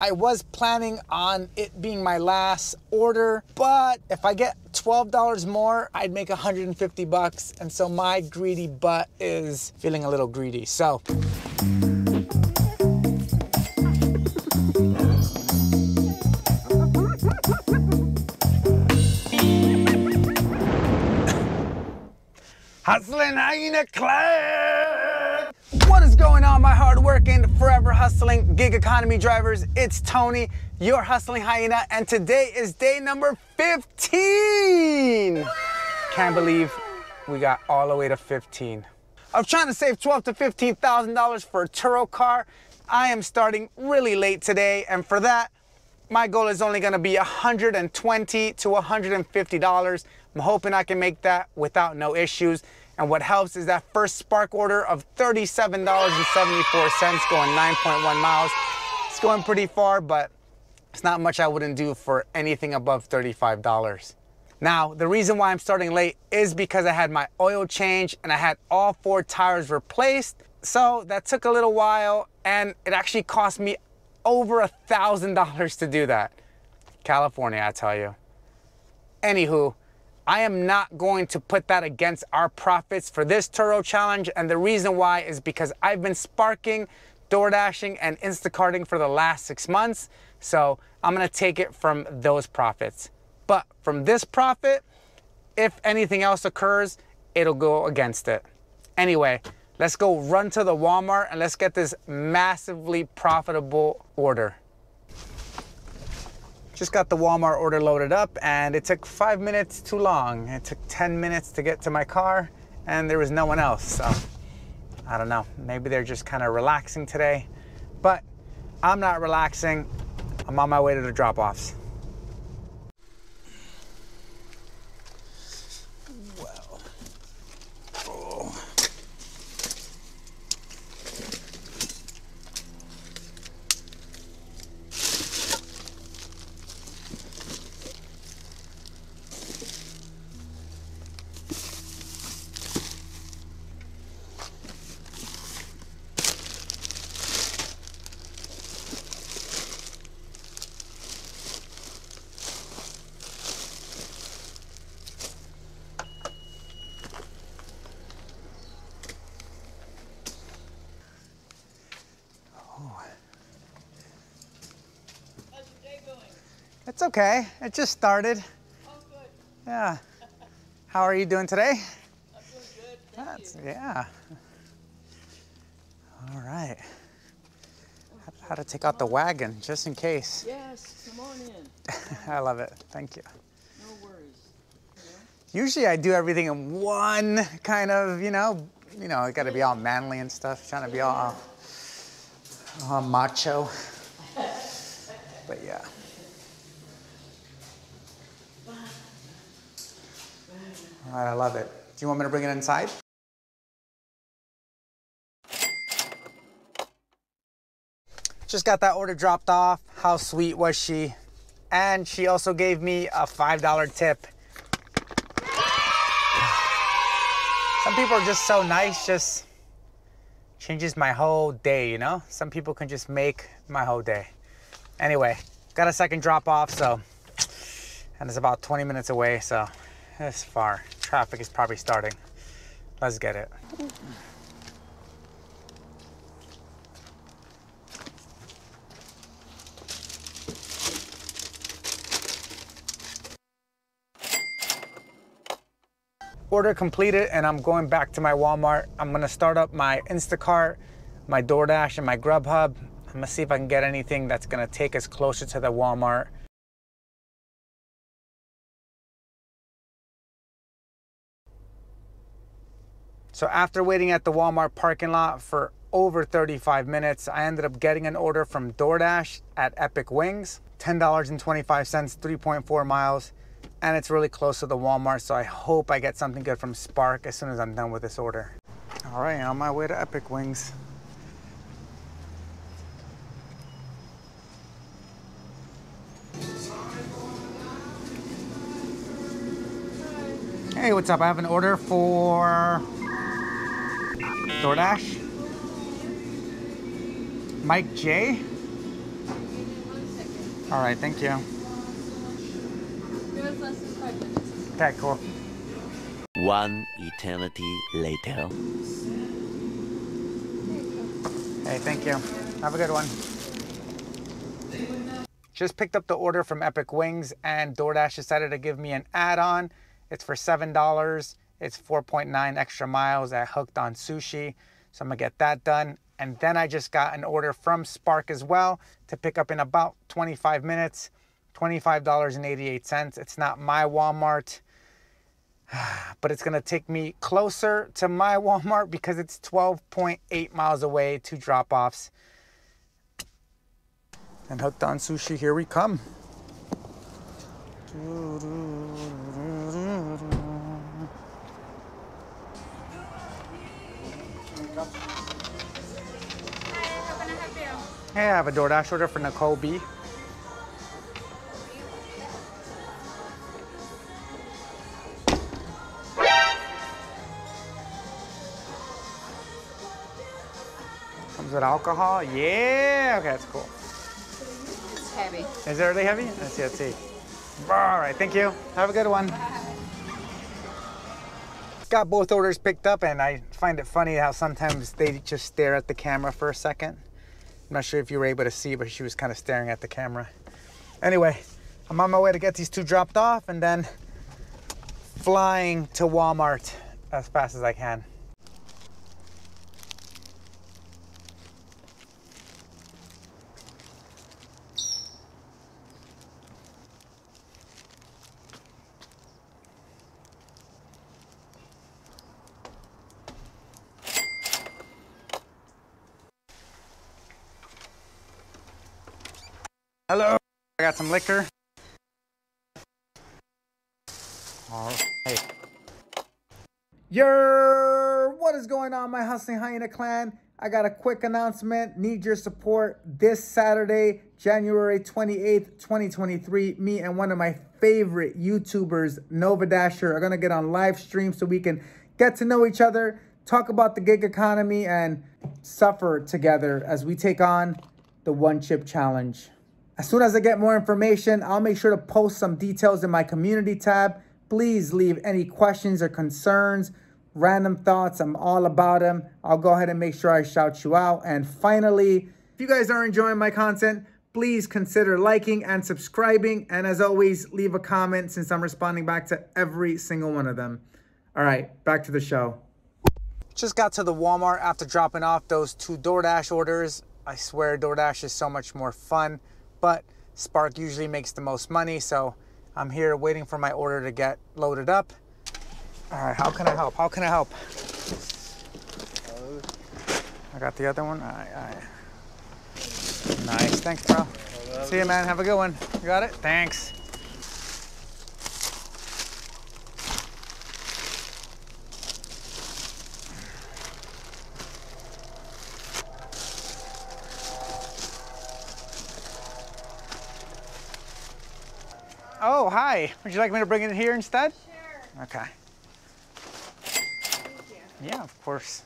I was planning on it being my last order, but if I get $12 more, I'd make 150 bucks. And so my greedy butt is feeling a little greedy, so. Hustling Hyena Club! What is going on, my hard-working, forever hustling gig economy drivers? It's Tony, your Hustling Hyena, and today is day number 15! Wow. Can't believe we got all the way to 15. I'm trying to save $12,000 to $15,000 for a Turo car. I am starting really late today, and for that, my goal is only gonna be $120 to $150. I'm hoping I can make that without no issues. And what helps is that first Spark order of $37.74 going 9.1 miles. It's going pretty far, but it's not much I wouldn't do for anything above $35. Now, the reason why I'm starting late is because I had my oil change and I had all four tires replaced. So that took a little while and it actually cost me over $1,000 to do that. California, I tell you. Anywho, I am not going to put that against our profits for this Turo challenge, and the reason why is because I've been sparking, DoorDashing, and InstaCarting for the last 6 months, so I'm gonna take it from those profits. But from this profit, if anything else occurs, it'll go against it. Anyway, let's go run to the Walmart and let's get this massively profitable order. Just got the Walmart order loaded up and it took 5 minutes too long. It took 10 minutes to get to my car and there was no one else. So I don't know, maybe they're just kind of relaxing today, but I'm not relaxing. I'm on my way to the drop-offs. Well, oh. It's okay. It just started. Oh, good. Yeah. How are you doing today? I'm doing good. Thank you. Yeah. All right. How to take out the wagon, just in case. Yes, come on in. I love it. Thank you. No worries. You know? Usually I do everything in one kind of, you know, it got to be all manly and stuff. Trying to be all macho. But yeah. All right, I love it. Do you want me to bring it inside? Just got that order dropped off. How sweet was she? And she also gave me a $5 tip. Some people are just so nice, just changes my whole day, you know? Some people can just make my whole day. Anyway, got a second drop off, so, and it's about 20 minutes away, so it's far. Traffic is probably starting. Let's get it. Order completed and I'm going back to my Walmart. I'm gonna start up my Instacart, my DoorDash, and my GrubHub. I'm gonna see if I can get anything that's gonna take us closer to the Walmart. So after waiting at the Walmart parking lot for over 35 minutes, I ended up getting an order from DoorDash at Epic Wings, $10.25, 3.4 miles, and it's really close to the Walmart, so I hope I get something good from Spark as soon as I'm done with this order. All right, on my way to Epic Wings. Hey, what's up? I have an order for DoorDash, Mike J, All right, thank you. Okay, cool. One eternity later. Hey, thank you. Have a good one. Just picked up the order from Epic Wings and DoorDash decided to give me an add-on. It's for $7. It's 4.9 extra miles at Hooked on Sushi. So I'm gonna get that done. And then I just got an order from Spark as well to pick up in about 25 minutes, $25.88. It's not my Walmart, but it's gonna take me closer to my Walmart because it's 12.8 miles away, 2 drop-offs. And Hooked on Sushi, here we come. Hey, I have a DoorDash order for Nicole B. Comes with alcohol? Yeah! Okay, that's cool. It's heavy. Is it really heavy? Let's see. All right, thank you. Have a good one. Bye. Got both orders picked up, and I find it funny how sometimes they just stare at the camera for a second. I'm not sure if you were able to see, but she was kind of staring at the camera. Anyway, I'm on my way to get these 2 dropped off and then flying to Walmart as fast as I can. Hello, I got some liquor. All right. What is going on, my Hustling Hyena clan? I got a quick announcement, need your support. This Saturday, January 28th, 2023, me and one of my favorite YouTubers, Nova Dasher, are gonna get on live stream so we can get to know each other, talk about the gig economy, and suffer together as we take on the One Chip Challenge. As soon as I get more information, I'll make sure to post some details in my community tab. Please leave any questions or concerns, random thoughts. I'm all about them. I'll go ahead and make sure I shout you out. And finally, if you guys are enjoying my content, please consider liking and subscribing. And as always, leave a comment since I'm responding back to every single one of them. All right, back to the show. Just got to the Walmart after dropping off those 2 DoorDash orders. I swear DoorDash is so much more fun. But Spark usually makes the most money, so I'm here waiting for my order to get loaded up. All right, how can I help? How can I help? I got the other one. All right. Nice, thanks, bro. See you, man. Have a good one. You got it? Thanks. Oh, hi. Would you like me to bring it in here instead? Sure. Okay. Thank you. Yeah, of course.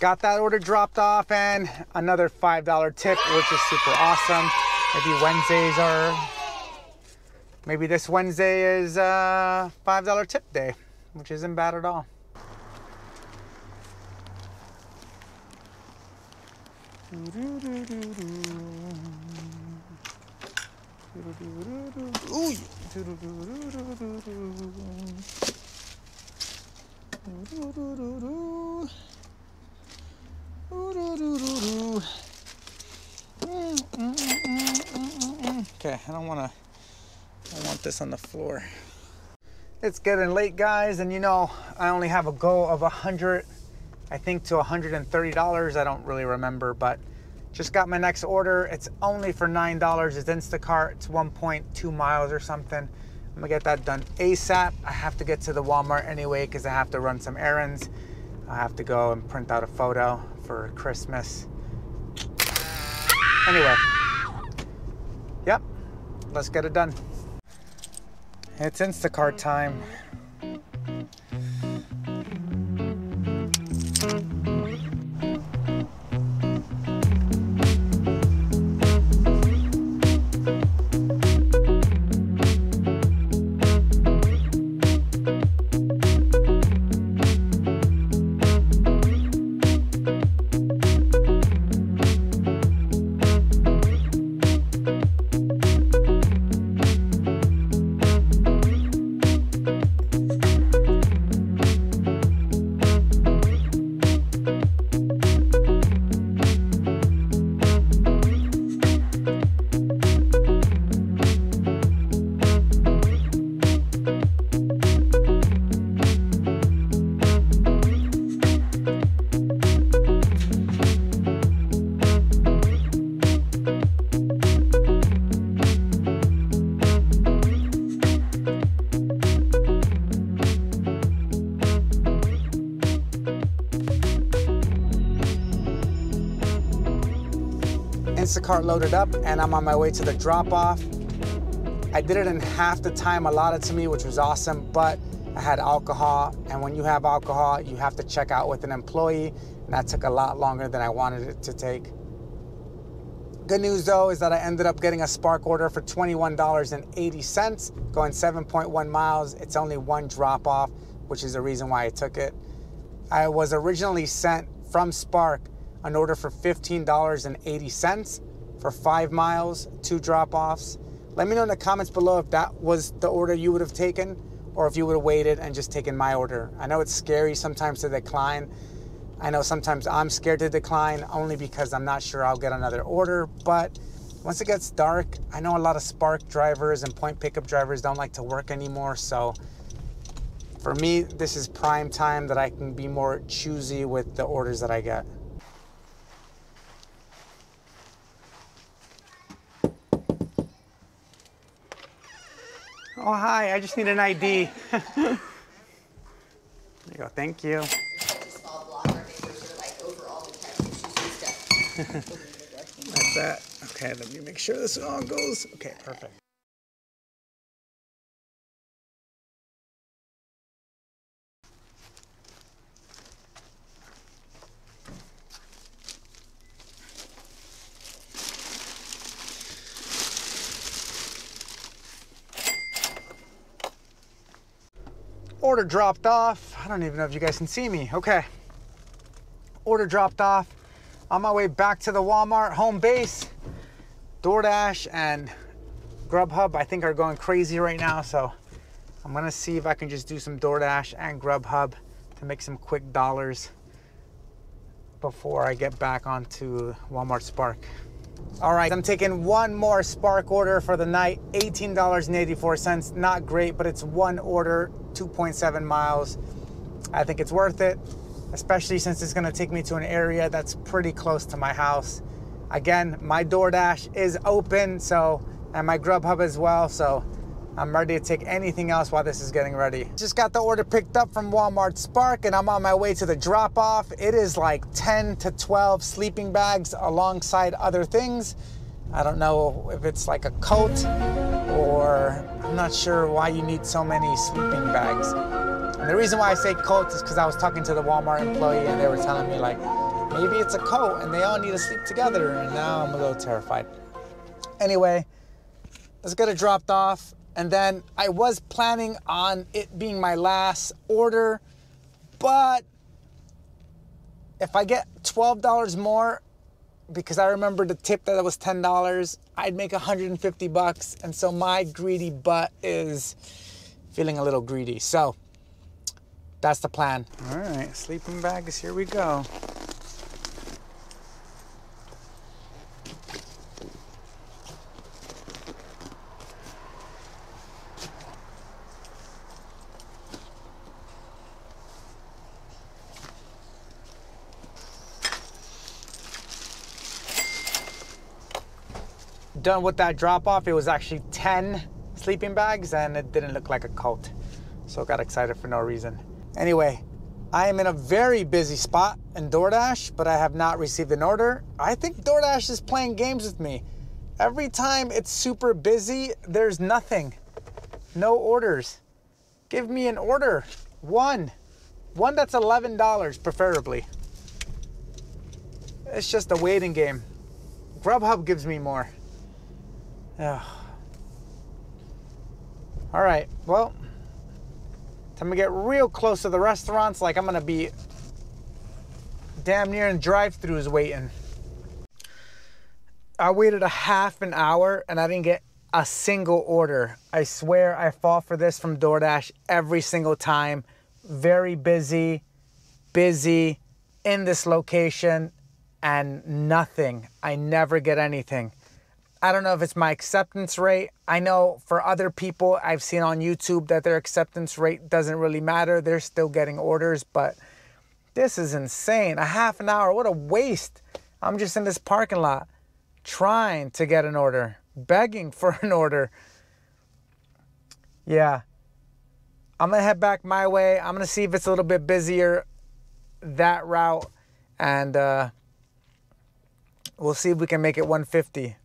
Got that order dropped off and another $5 tip, which is super awesome. Maybe Wednesdays are... Maybe this Wednesday is $5 tip day, which isn't bad at all. Ooh. Okay, I don't want this on the floor. It's getting late, guys, and you know I only have a goal of $100 to $130. I don't really remember, but just got my next order. It's only for $9. It's Instacart. It's 1.2 miles or something. I'm gonna get that done ASAP. I have to get to the Walmart anyway because I have to run some errands. I have to go and print out a photo for Christmas. Anyway, yep, let's get it done. It's Instacart time. InstaCart loaded up and I'm on my way to the drop-off. I did it in half the time allotted to me, which was awesome, but I had alcohol, and when you have alcohol, you have to check out with an employee, and that took a lot longer than I wanted it to take. Good news, though, is that I ended up getting a Spark order for $21.80, going 7.1 miles. It's only one drop-off, which is the reason why I took it. I was originally sent from Spark an order for $15.80 for 5 miles, 2 drop-offs. Let me know in the comments below if that was the order you would have taken or if you would have waited and just taken my order. I know it's scary sometimes to decline. I know sometimes I'm scared to decline only because I'm not sure I'll get another order, but once it gets dark, I know a lot of Spark drivers and point pickup drivers don't like to work anymore, so for me, this is prime time that I can be more choosy with the orders that I get. Oh, hi, I just need an ID. There you go, thank you. That's that. Okay, let me make sure this all goes. Okay, perfect. Order dropped off. I don't even know if you guys can see me. Okay. Order dropped off. On my way back to the Walmart home base, DoorDash and GrubHub, I think, are going crazy right now. So I'm going to see if I can just do some DoorDash and GrubHub to make some quick dollars before I get back onto Walmart Spark. All right, I'm taking one more Spark order for the night, $18.84. Not great, but it's one order, 2.7 miles. I think it's worth it, especially since it's gonna take me to an area that's pretty close to my house. Again, my DoorDash is open, so, and my GrubHub as well, so I'm ready to take anything else while this is getting ready. Just got the order picked up from Walmart Spark and I'm on my way to the drop-off. It is like 10 to 12 sleeping bags alongside other things. I don't know if it's like a coat or I'm not sure why you need so many sleeping bags. And the reason why I say coat is because I was talking to the Walmart employee and they were telling me, like, maybe it's a coat and they all need to sleep together, and now I'm a little terrified. Anyway, let's get it dropped off. And then I was planning on it being my last order, but if I get $12 more, because I remember the tip that it was $10, I'd make $150. And so my greedy butt is feeling a little greedy. So that's the plan. All right, sleeping bags, here we go. Done with that drop off, it was actually 10 sleeping bags and it didn't look like a cult. So I got excited for no reason. Anyway, I am in a very busy spot in DoorDash, but I have not received an order. I think DoorDash is playing games with me. Every time it's super busy, there's nothing. No orders. Give me an order. One that's $11, preferably. It's just a waiting game. GrubHub gives me more. Ugh. All right, well, time to get real close to the restaurants. Like, I'm gonna be damn near in drive-thrus waiting. I waited a half an hour and I didn't get a single order. I swear I fall for this from DoorDash every single time. Very busy in this location and nothing. I never get anything. I don't know if it's my acceptance rate. I know for other people I've seen on YouTube that their acceptance rate doesn't really matter. They're still getting orders, but this is insane. A half an hour, what a waste. I'm just in this parking lot trying to get an order, begging for an order. Yeah, I'm gonna head back my way. I'm gonna see if it's a little bit busier that route, and We'll see if we can make it 150.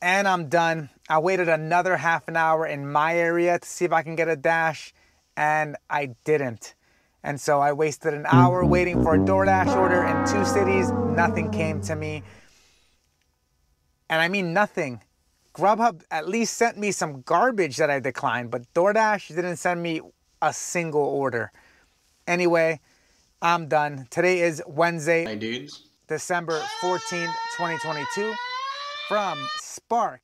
And I'm done. I waited another half an hour in my area to see if I can get a Dash, and I didn't. And so I wasted an hour waiting for a DoorDash order in 2 cities. Nothing came to me. And I mean nothing. GrubHub at least sent me some garbage that I declined, but DoorDash didn't send me a single order. Anyway, I'm done. Today is Wednesday, hey dudes, December 14th, 2022. From Spark,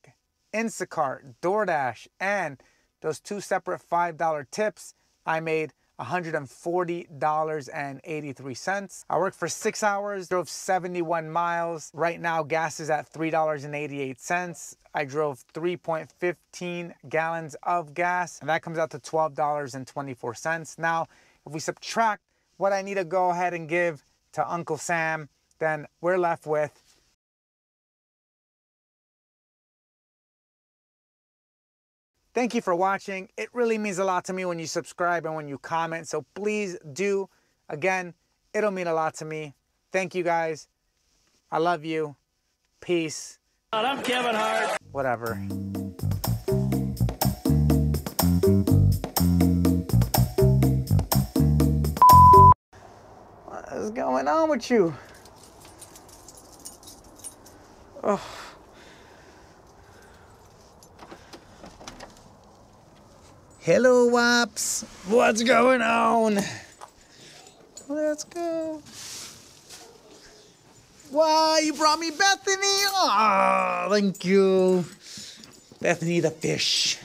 Instacart, DoorDash, and those 2 separate $5 tips, I made $140.83. I worked for 6 hours, drove 71 miles. Right now, gas is at $3.88. I drove 3.15 gallons of gas, and that comes out to $12.24. Now, if we subtract what I need to go ahead and give to Uncle Sam, then we're left with thank you for watching. It really means a lot to me when you subscribe and when you comment, so please do. Again, it'll mean a lot to me. Thank you guys. I love you. Peace. I'm Kevin Hart. Whatever. What is going on with you? Oh. Hello, Wops. What's going on? Let's go. Wow, you brought me Bethany. Oh, thank you. Bethany the fish.